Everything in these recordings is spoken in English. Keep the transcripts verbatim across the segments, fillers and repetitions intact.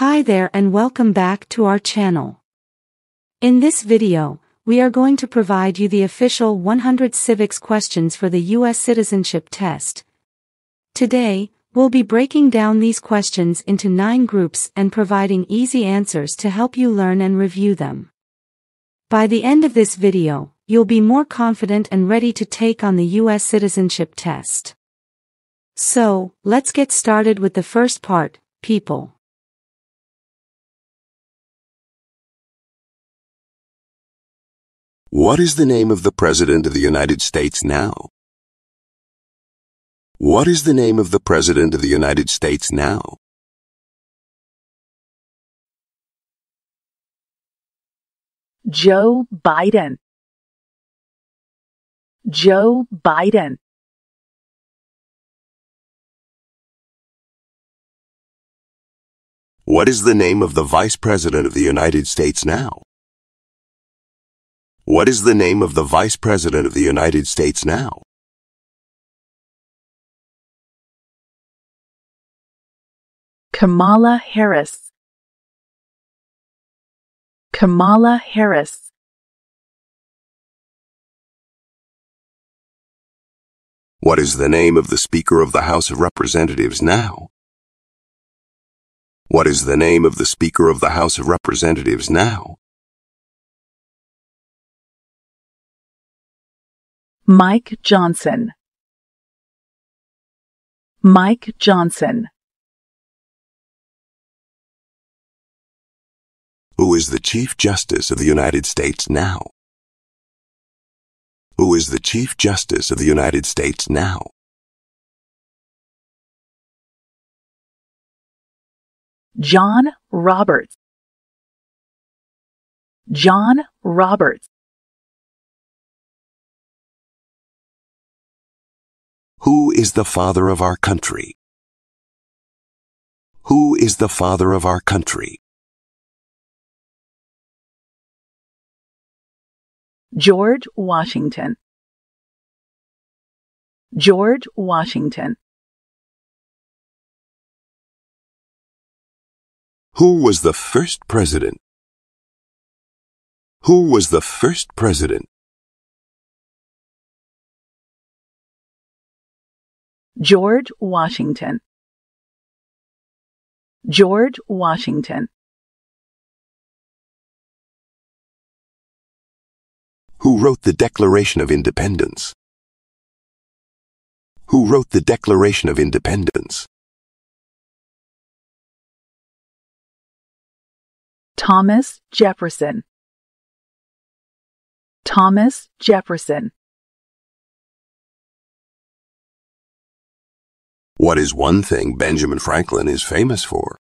Hi there and welcome back to our channel. In this video, we are going to provide you the official one hundred civics questions for the U S citizenship test. Today, we'll be breaking down these questions into nine groups and providing easy answers to help you learn and review them. By the end of this video, you'll be more confident and ready to take on the U S citizenship test. So, let's get started with the first part, people. What is the name of the President of the United States now? What is the name of the President of the United States now? Joe Biden. Joe Biden. What is the name of the Vice President of the United States now? What is the name of the Vice President of the United States now? Kamala Harris. Kamala Harris. What is the name of the Speaker of the House of Representatives now? What is the name of the Speaker of the House of Representatives now? Mike Johnson. Mike Johnson. Who is the Chief Justice of the United States now? Who is the Chief Justice of the United States now? John Roberts. John Roberts. Who is the father of our country? Who is the father of our country? George Washington. George Washington. Who was the first president? Who was the first president? George Washington. George Washington. Who wrote the Declaration of Independence? Who wrote the Declaration of Independence? Thomas Jefferson. Thomas Jefferson. What is one thing Benjamin Franklin is famous for?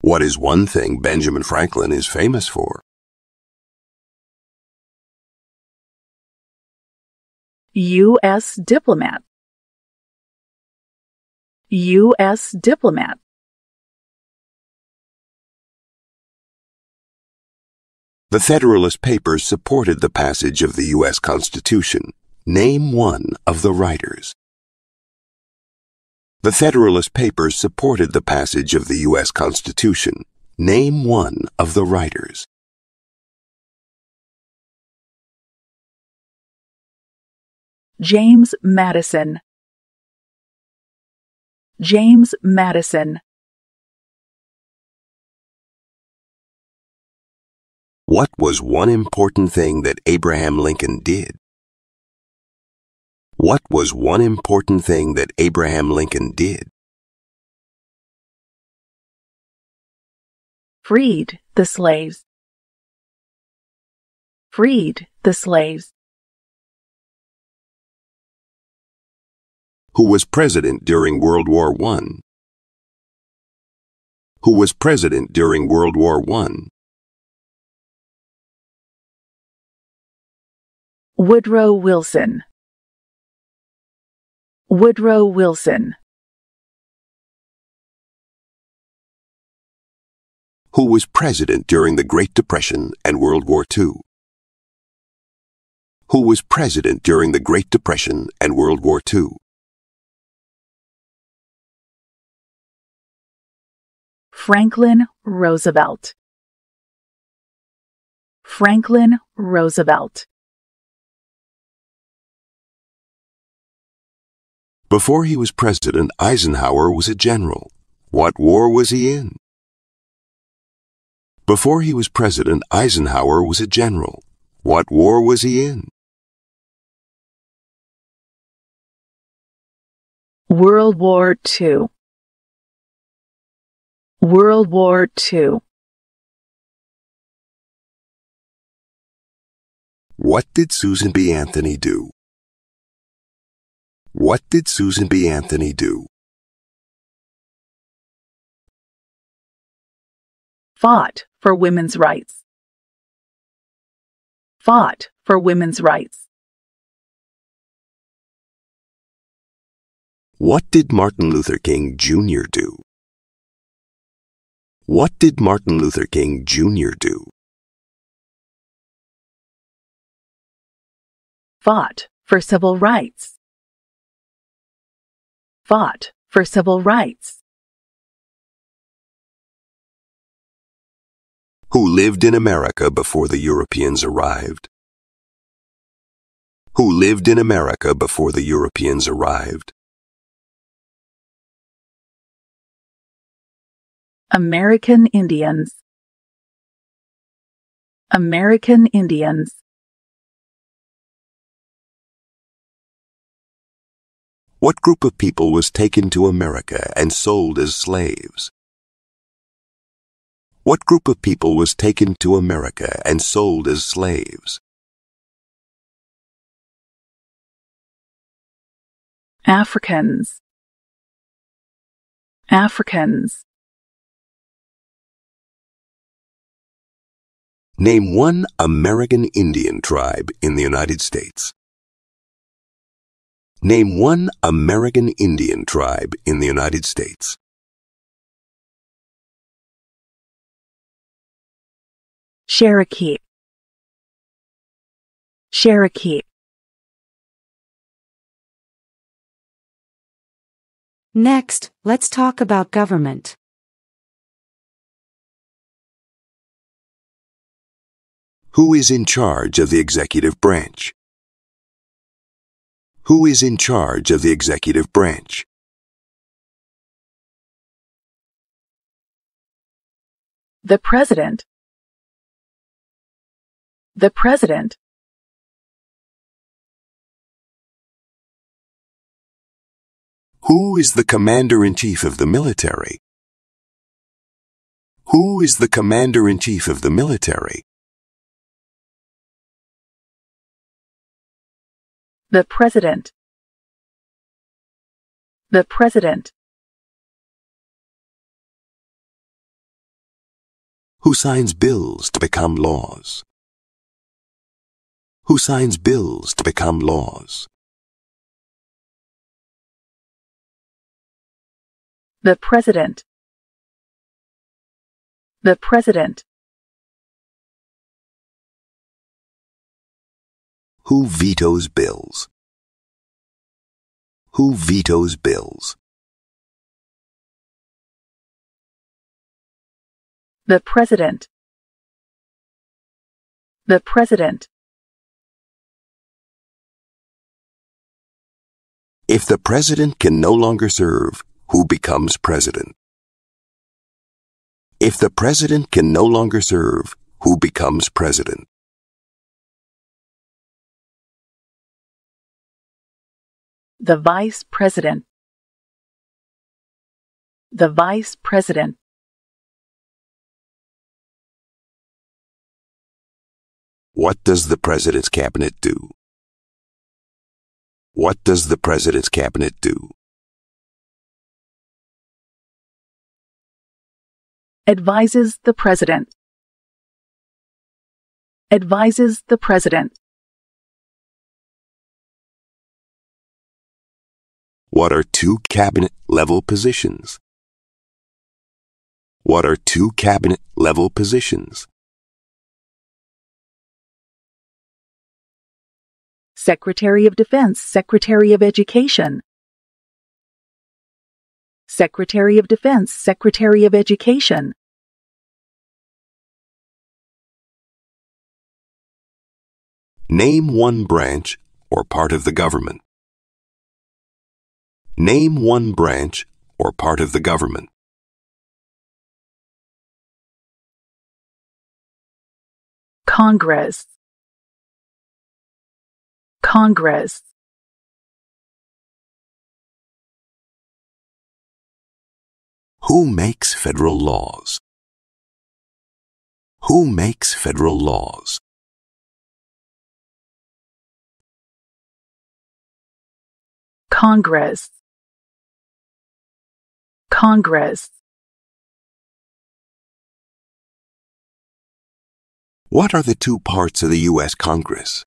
What is one thing Benjamin Franklin is famous for? U S diplomat. U S diplomat. The Federalist Papers supported the passage of the U S Constitution. Name one of the writers. The Federalist Papers supported the passage of the U S Constitution. Name one of the writers. James Madison. James Madison. What was one important thing that Abraham Lincoln did? What was one important thing that Abraham Lincoln did? Freed the slaves. Freed the slaves. Who was president during World War One? Who was president during World War One? Woodrow Wilson. Woodrow Wilson. Who was president during the Great Depression and World War Two? Who was president during the Great Depression and World War Two? Franklin Roosevelt. Franklin Roosevelt. Before he was president, Eisenhower was a general. What war was he in? Before he was president, Eisenhower was a general. What war was he in? World War Two. World War Two. What did Susan B. Anthony do? What did Susan B. Anthony do? Fought for women's rights. Fought for women's rights. What did Martin Luther King Junior do? What did Martin Luther King Junior do? Fought for civil rights. Fought for civil rights. Who lived in America before the Europeans arrived? Who lived in America before the Europeans arrived? American Indians. American Indians. What group of people was taken to America and sold as slaves? What group of people was taken to America and sold as slaves? Africans. Africans. Name one American Indian tribe in the United States. Name one American Indian tribe in the United States. Cherokee. Cherokee. Next, let's talk about government. Who is in charge of the executive branch? Who is in charge of the executive branch? The president. The president. Who is the commander-in-chief of the military? Who is the commander-in-chief of the military? The president. The president. Who signs bills to become laws? Who signs bills to become laws? The president. The president. Who vetoes bills? Who vetoes bills? The president. The president. If the president can no longer serve, who becomes president? If the president can no longer serve, who becomes president? The vice president. The vice president. What does the president's cabinet do? What does the president's cabinet do? Advises the president. Advises the president. What are two cabinet-level positions? What are two cabinet-level positions? Secretary of Defense, Secretary of Education. Secretary of Defense, Secretary of Education. Name one branch or part of the government. Name one branch or part of the government. Congress. Congress. Who makes federal laws? Who makes federal laws? Congress. Congress. What are the two parts of the U S Congress?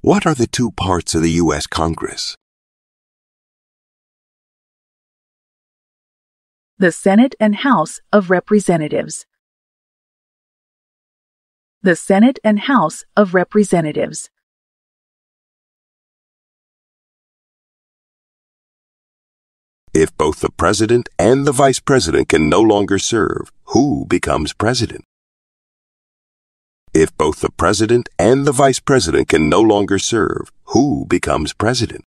What are the two parts of the U S Congress? The Senate and House of Representatives. The Senate and House of Representatives. If both the President and the Vice President can no longer serve, who becomes President? If both the President and the Vice President can no longer serve, who becomes President?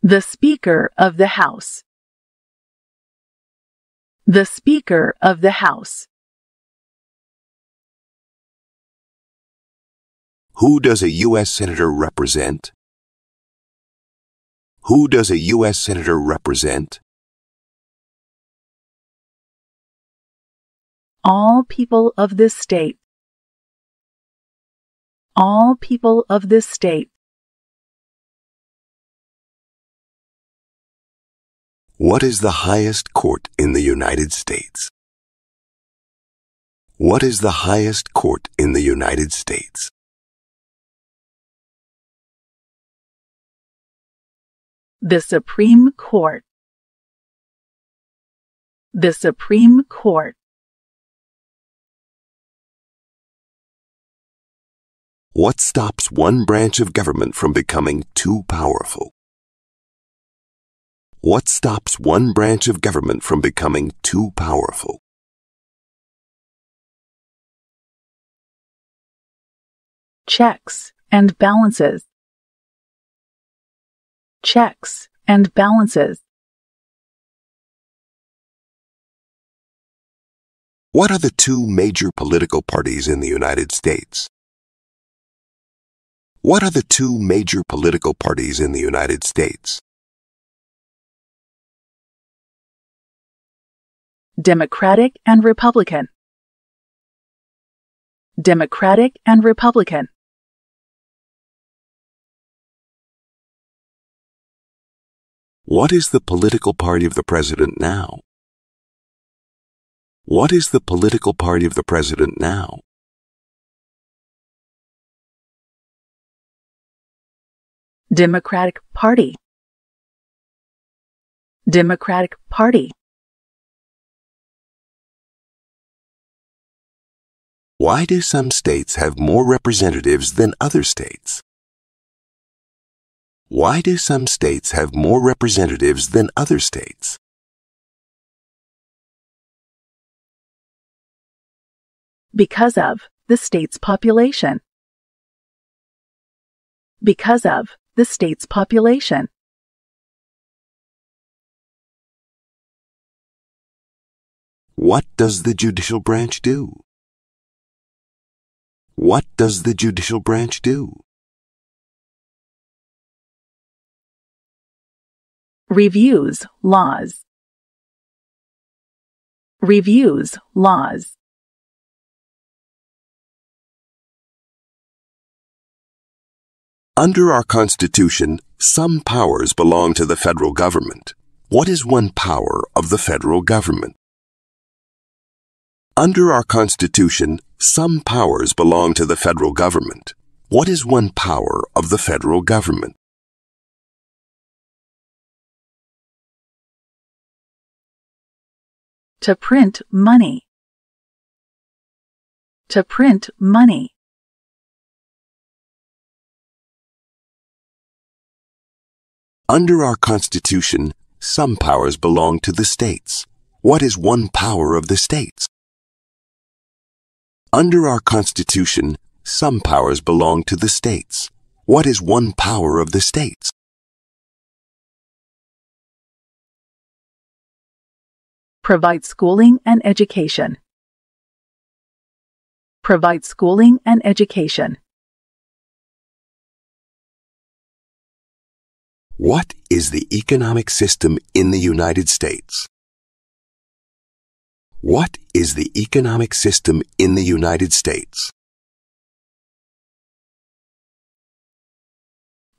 The Speaker of the House. The Speaker of the House. Who does a U S Senator represent? Who does a U S Senator represent? All people of this state. All people of this state. What is the highest court in the United States? What is the highest court in the United States? The Supreme Court. The Supreme Court. What stops one branch of government from becoming too powerful? What stops one branch of government from becoming too powerful? Checks and balances. Checks and balances. What are the two major political parties in the United States? What are the two major political parties in the United States? Democratic and Republican. Democratic and Republican. What is the political party of the president now? What is the political party of the president now? Democratic Party. Democratic Party. Why do some states have more representatives than other states? Why do some states have more representatives than other states? Because of the state's population. Because of the state's population. What does the judicial branch do? What does the judicial branch do? Reviews laws. Reviews laws. Under our Constitution, some powers belong to the federal government. What is one power of the federal government? Under our Constitution, some powers belong to the federal government. What is one power of the federal government? To print money. To print money. Under our Constitution, some powers belong to the states. What is one power of the states? Under our Constitution, some powers belong to the states. What is one power of the states? Provide schooling and education. Provide schooling and education. What is the economic system in the United States? What is the economic system in the United States?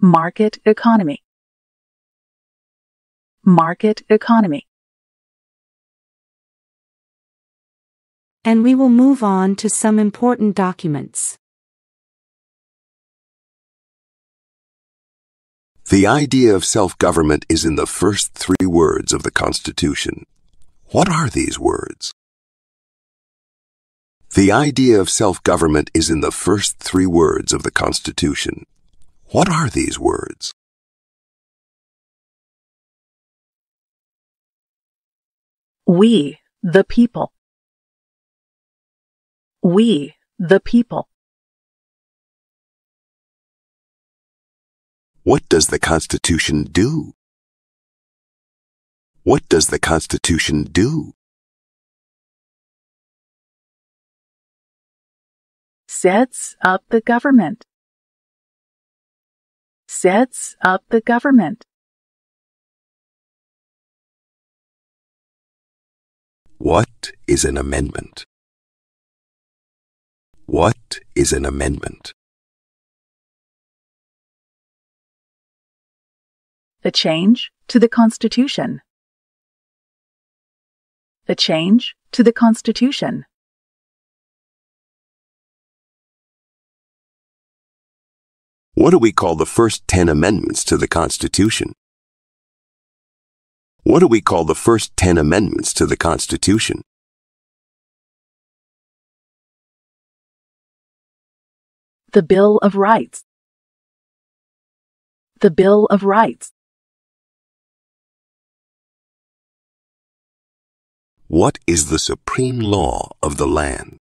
Market economy. Market economy. And we will move on to some important documents. The idea of self-government is in the first three words of the Constitution. What are these words? The idea of self-government is in the first three words of the Constitution. What are these words? We, the people. We, the people. What does the Constitution do? What does the Constitution do? Sets up the government. Sets up the government. What is an amendment? What is an amendment? A change to the Constitution. A change to the Constitution. What do we call the first ten amendments to the Constitution? What do we call the first ten amendments to the Constitution? The Bill of Rights. The Bill of Rights. What is the supreme law of the land?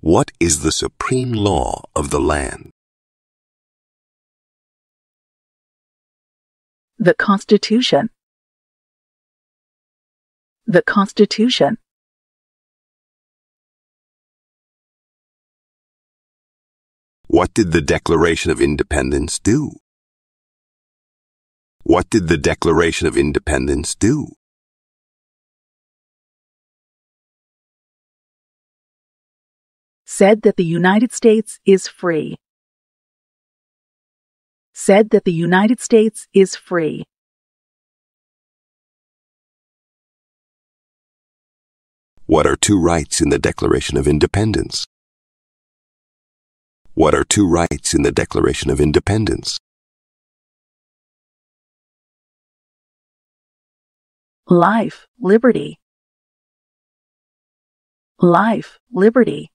What is the supreme law of the land? The Constitution. The Constitution. What did the Declaration of Independence do? What did the Declaration of Independence do? Said that the United States is free. Said that the United States is free. What are two rights in the Declaration of Independence? What are two rights in the Declaration of Independence? Life, liberty. Life, liberty.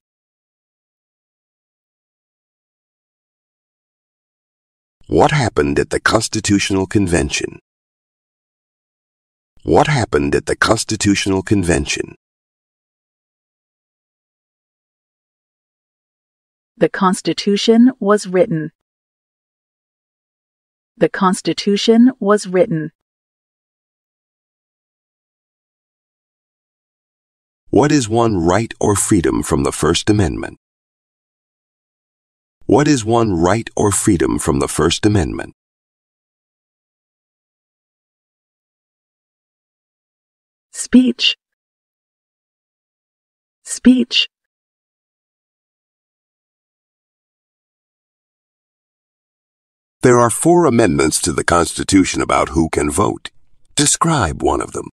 What happened at the Constitutional Convention? What happened at the Constitutional Convention? The Constitution was written. The Constitution was written. What is one right or freedom from the First Amendment? What is one right or freedom from the First Amendment? Speech. Speech. There are four amendments to the Constitution about who can vote. Describe one of them.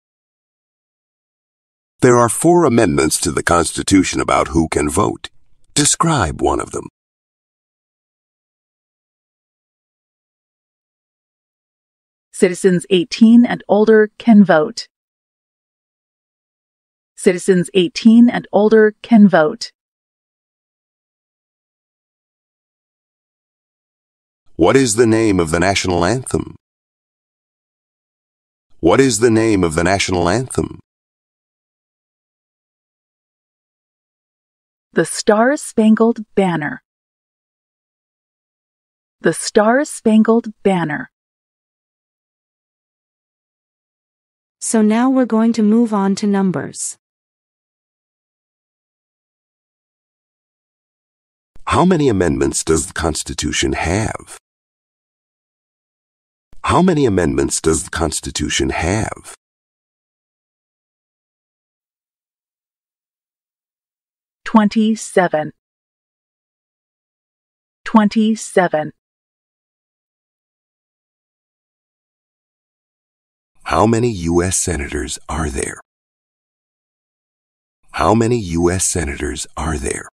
There are four amendments to the Constitution about who can vote. Describe one of them. Citizens eighteen and older can vote. Citizens eighteen and older can vote. What is the name of the national anthem? What is the name of the national anthem? The Star-Spangled Banner. The Star-Spangled Banner. So now we're going to move on to numbers. How many amendments does the Constitution have? How many amendments does the Constitution have? Twenty-seven. Twenty-seven. How many U S senators are there? How many U S senators are there?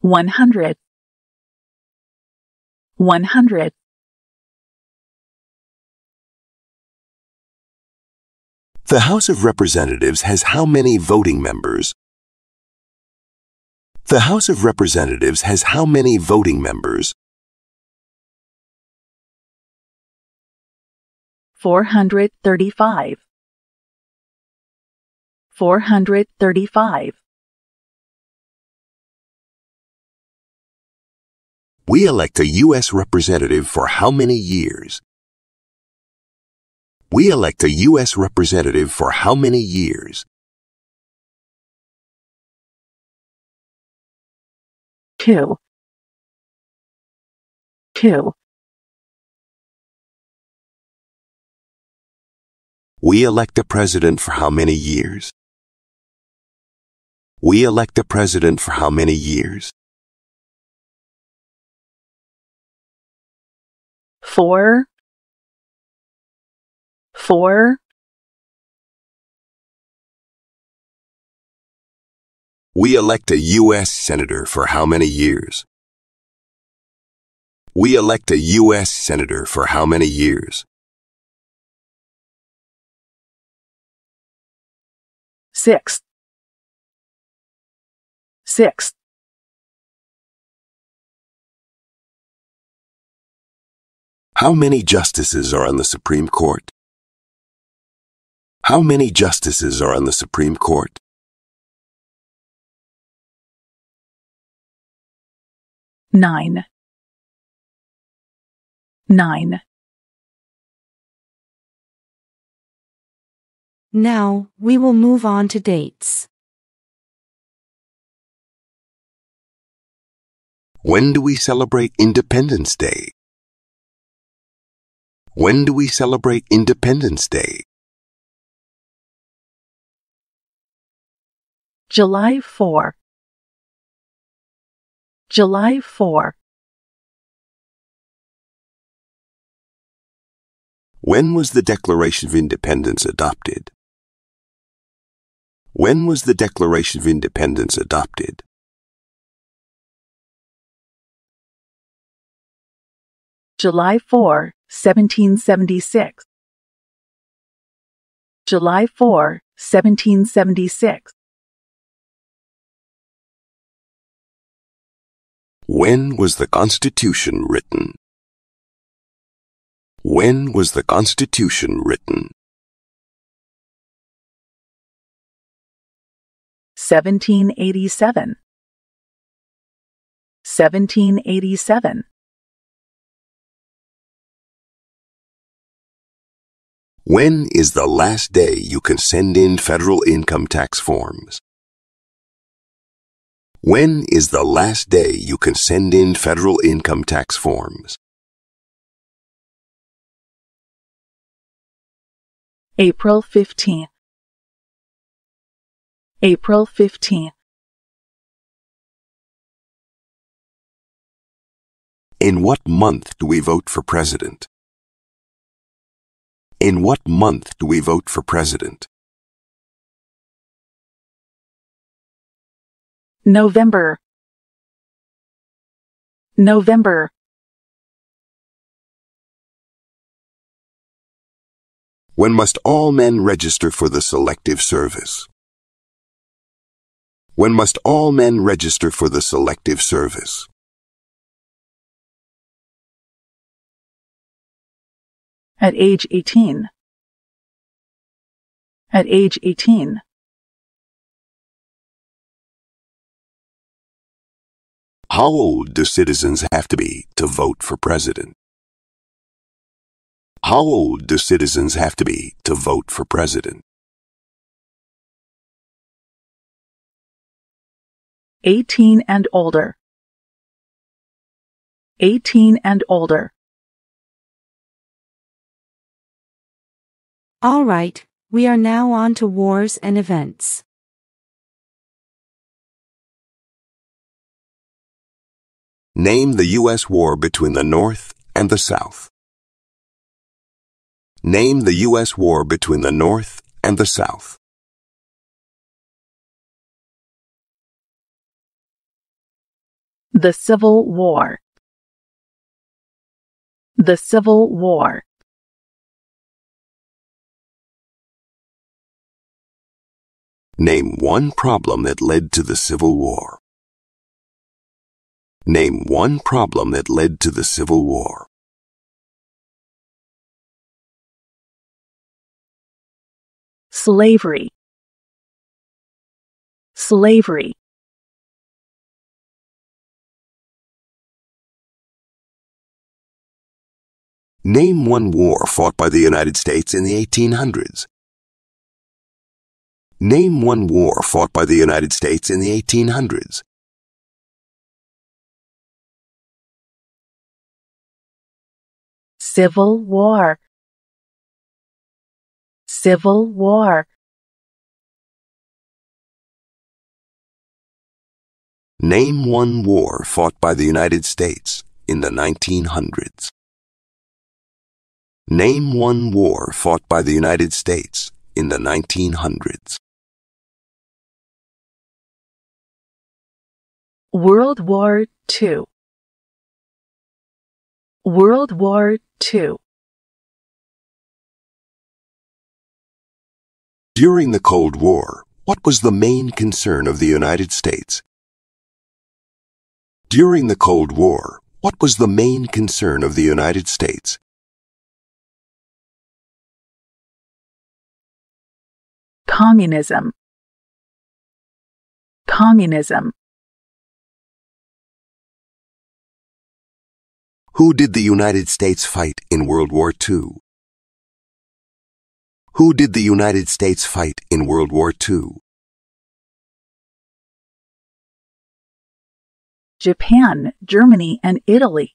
One hundred. One hundred. The House of Representatives has how many voting members? The House of Representatives has how many voting members? Four hundred thirty-five. Four hundred thirty-five. We elect a U S representative for how many years? We elect a U S representative for how many years? Two. Two. We elect a president for how many years? We elect a president for how many years? Four. Four. We elect a U S senator for how many years? We elect a U S senator for how many years? Six. Six. How many justices are on the Supreme Court? How many justices are on the Supreme Court? Nine. Nine. Now, we will move on to dates. When do we celebrate Independence Day? When do we celebrate Independence Day? July fourth. July fourth. When was the Declaration of Independence adopted? When was the Declaration of Independence adopted? July fourth, seventeen seventy-six. July fourth, seventeen seventy-six. When was the Constitution written? When was the Constitution written? seventeen eighty-seven. seventeen eighty-seven. When is the last day you can send in federal income tax forms? When is the last day you can send in federal income tax forms? April fifteenth. April fifteenth. In what month do we vote for president? In what month do we vote for president? November. November. When must all men register for the Selective Service? when must all men register for the selective service? At age eighteen. At age eighteen. How old do citizens have to be to vote for president? How old do citizens have to be to vote for president? eighteen and older. eighteen and older. All right, we are now on to wars and events. Name the U S war between the North and the South. Name the U S war between the North and the South. The Civil War. The Civil War. Name one problem that led to the Civil War. Name one problem that led to the Civil War. Slavery. Slavery. Name one war fought by the United States in the eighteen hundreds. Name one war fought by the United States in the eighteen hundreds. Civil War. Civil War. Name one war fought by the United States in the nineteen hundreds. Name one war fought by the United States in the nineteen hundreds. World War Two. World War Two. During the Cold War, what was the main concern of the United States? During the Cold War, what was the main concern of the United States? Communism. Communism. Who did the United States fight in World War Two? Who did the United States fight in World War Two? Japan, Germany, and Italy.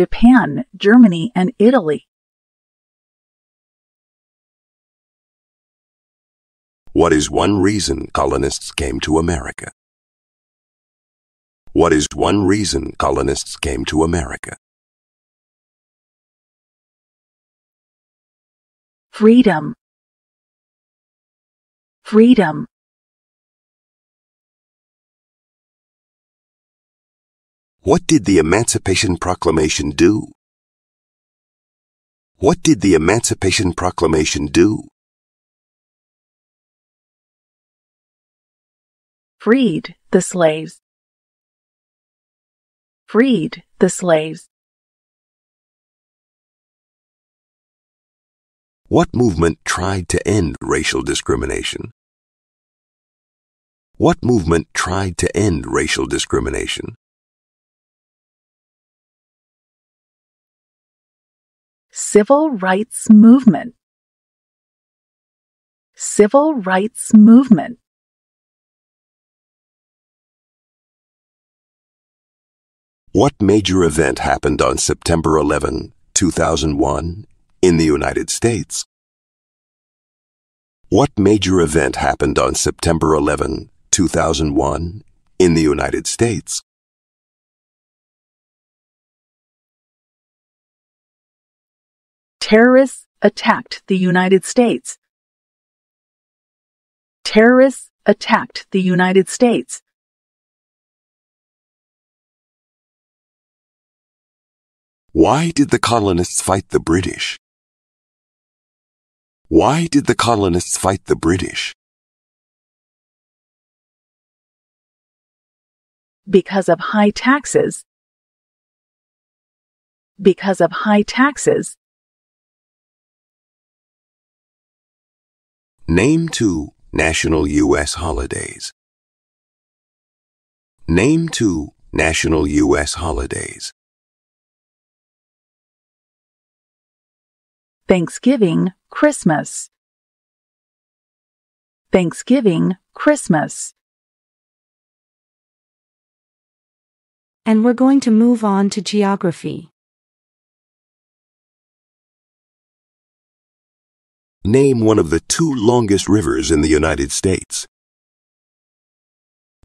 Japan, Germany, and Italy. What is one reason colonists came to America? What is one reason colonists came to America? Freedom. Freedom. What did the Emancipation Proclamation do? What did the Emancipation Proclamation do? Freed the slaves. Freed the slaves. What movement tried to end racial discrimination? What movement tried to end racial discrimination? Civil Rights Movement. Civil Rights Movement. What major event happened on September eleventh, two thousand one, in the United States? What major event happened on September eleventh, two thousand one, in the United States? Terrorists attacked the United States. Terrorists attacked the United States. Why did the colonists fight the British? Why did the colonists fight the British? because of high taxes, because of high taxes. Name two national U S holidays. Name two national U S holidays. Thanksgiving, Christmas. Thanksgiving, Christmas. And we're going to move on to geography. Name one of the two longest rivers in the United States.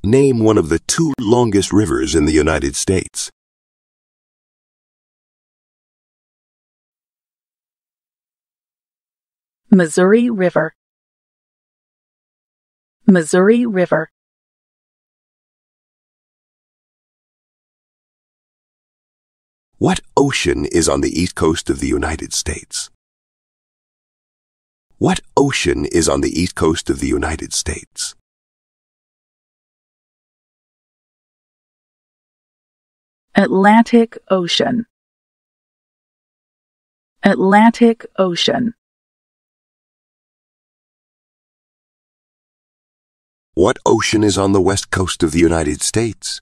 Name one of the two longest rivers in the United States. Missouri River. Missouri River. What ocean is on the east coast of the United States? What ocean is on the east coast of the United States? Atlantic Ocean. Atlantic Ocean. What ocean is on the west coast of the United States?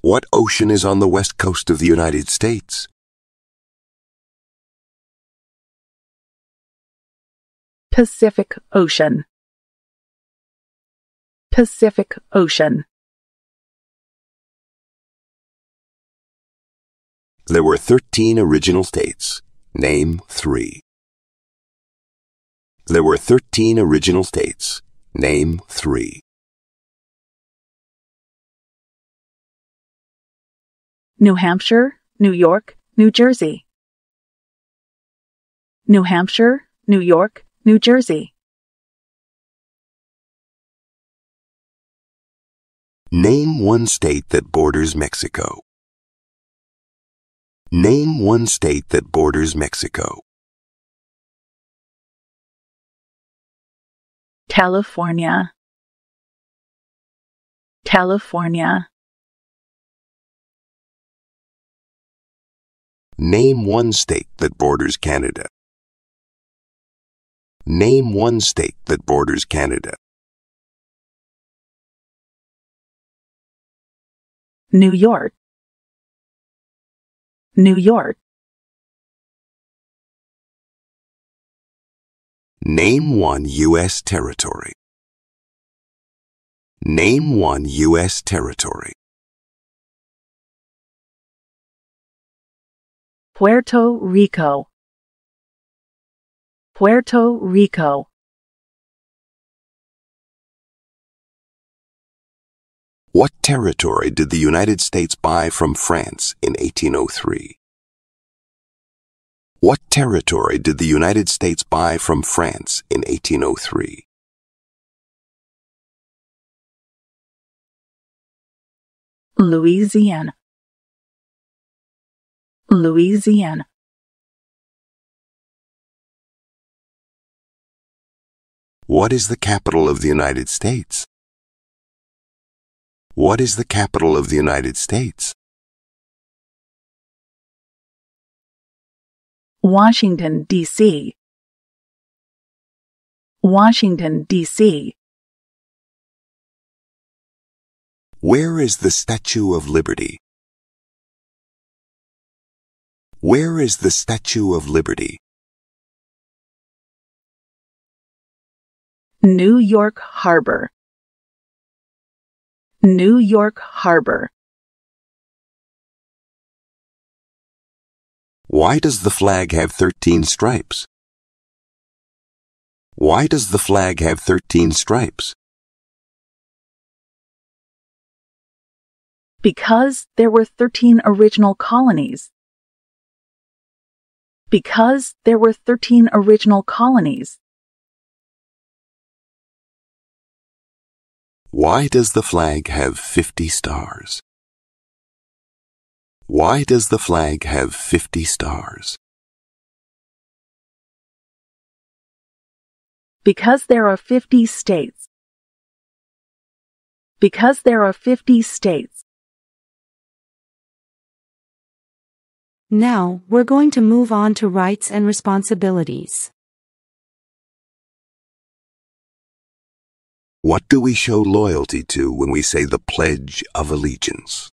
What ocean is on the west coast of the United States? Pacific Ocean. Pacific Ocean. There were thirteen original states. Name three. There were thirteen original states. Name three. New Hampshire, New York, New Jersey. New Hampshire, New York, New Jersey. Name one state that borders Mexico. Name one state that borders Mexico. California. California. Name one state that borders Canada. Name one state that borders Canada. New York. New York. Name one U S territory. Name one U S territory. Puerto Rico. Puerto Rico. What territory did the United States buy from France in eighteen oh three? What territory did the United States buy from France in eighteen oh three? Louisiana. Louisiana. What is the capital of the United States? What is the capital of the United States? Washington, D C. Washington, D C. Where is the Statue of Liberty? Where is the Statue of Liberty? New York Harbor. New York Harbor. Why does the flag have thirteen stripes? Why does the flag have thirteen stripes? Because there were thirteen original colonies. Because there were thirteen original colonies. Why does the flag have fifty stars? Why does the flag have fifty stars? Because there are fifty states. because there are fifty states. Now, we're going to move on to rights and responsibilities. What do we show loyalty to when we say the Pledge of Allegiance?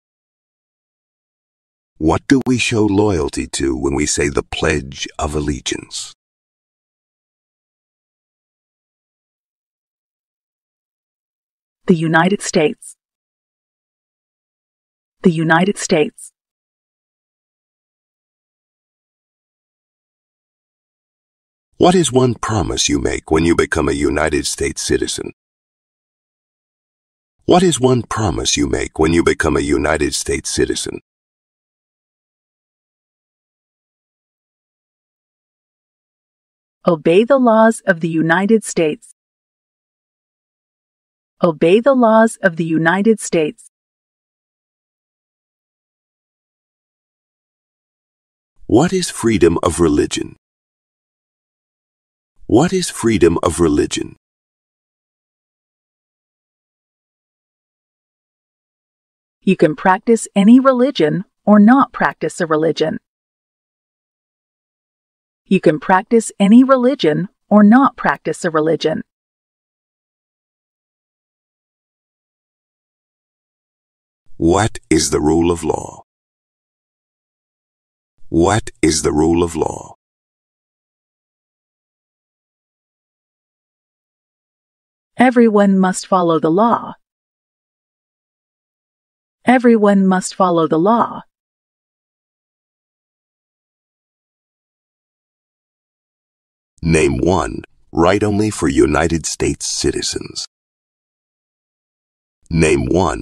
What do we show loyalty to when we say the Pledge of Allegiance? The United States. The United States. What is one promise you make when you become a United States citizen? What is one promise you make when you become a United States citizen? Obey the laws of the United States. Obey the laws of the United States. What is freedom of religion? What is freedom of religion? You can practice any religion or not practice a religion. You can practice any religion or not practice a religion. What is the rule of law? What is the rule of law? Everyone must follow the law. Everyone must follow the law. Name one right only for United States citizens. Name one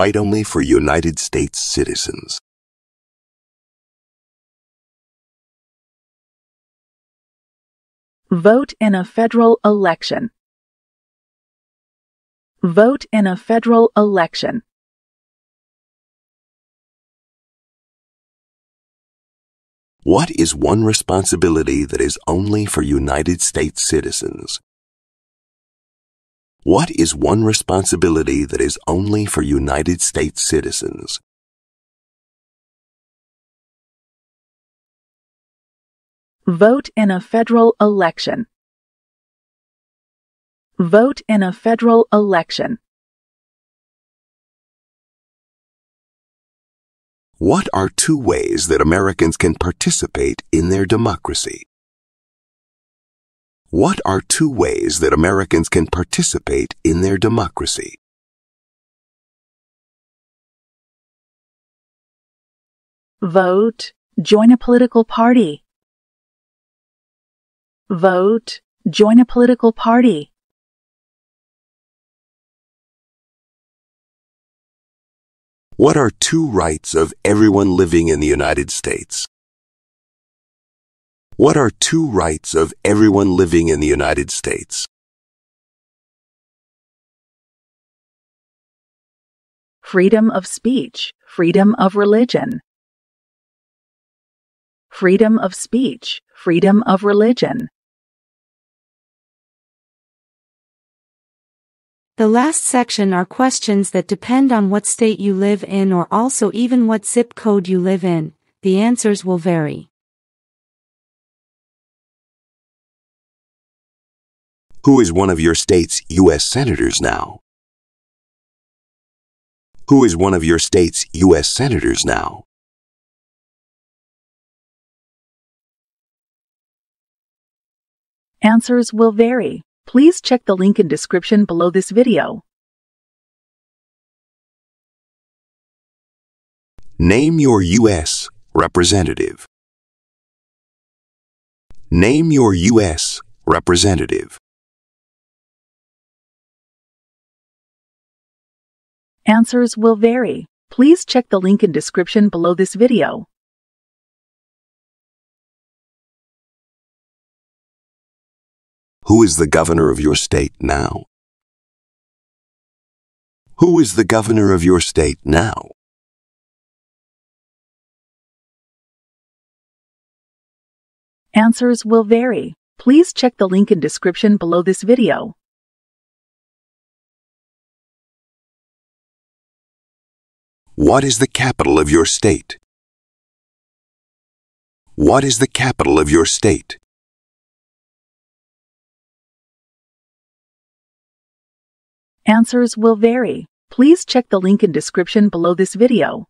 right only for United States citizens. Vote in a federal election. Vote in a federal election. What is one responsibility that is only for United States citizens? What is one responsibility that is only for United States citizens? Vote in a federal election. Vote in a federal election. What are two ways that Americans can participate in their democracy? What are two ways that Americans can participate in their democracy? Vote. Join a political party. Vote. Join a political party. What are two rights of everyone living in the United States? What are two rights of everyone living in the United States? Freedom of speech, freedom of religion. Freedom of speech, freedom of religion. The last section are questions that depend on what state you live in or also even what zip code you live in. The answers will vary. Who is one of your state's U S senators now? Who is one of your state's U S senators now? Answers will vary. Please check the link in description below this video. Name your U S representative. Name your U S representative. Answers will vary. Please check the link in description below this video. Who is the governor of your state now? Who is the governor of your state now? Answers will vary. Please check the link in description below this video. What is the capital of your state? What is the capital of your state? Answers will vary. Please check the link in description below this video.